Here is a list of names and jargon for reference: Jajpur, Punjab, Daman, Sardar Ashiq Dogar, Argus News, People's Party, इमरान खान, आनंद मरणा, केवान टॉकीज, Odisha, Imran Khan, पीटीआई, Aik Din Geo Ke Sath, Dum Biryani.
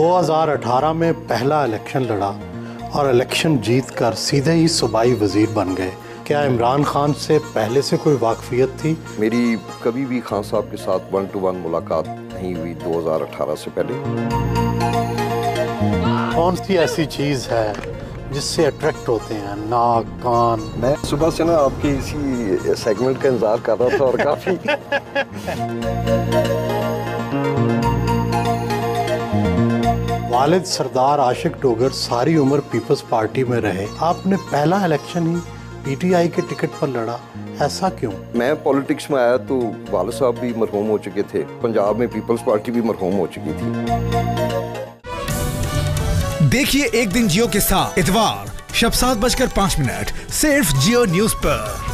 2018 में पहला इलेक्शन लड़ा और इलेक्शन जीत कर सीधे ही सूबाई वज़ीर बन गए। क्या इमरान खान से पहले से कोई वाकफियत थी? मेरी कभी भी खान साहब के साथ 1-to-1 मुलाकात नहीं हुई 2018 से पहले। कौन सी ऐसी चीज़ है जिससे अट्रैक्ट होते हैं? नाक, कान। मैं सुबह से ना आपके इसी सेगमेंट का इंतजार कर रहा था और काफ़ी। वालिद सरदार आशिक डोगर सारी उम्र पीपल्स पार्टी में रहे, आपने पहला इलेक्शन ही पीटीआई के टिकट पर लड़ा, ऐसा क्यों? मैं पॉलिटिक्स में आया तो वाले साहब भी मरहूम हो चुके थे, पंजाब में पीपल्स पार्टी भी मरहूम हो चुकी थी। देखिए एक दिन जियो के साथ इतवार शब 7:05 सिर्फ जियो न्यूज़ पर।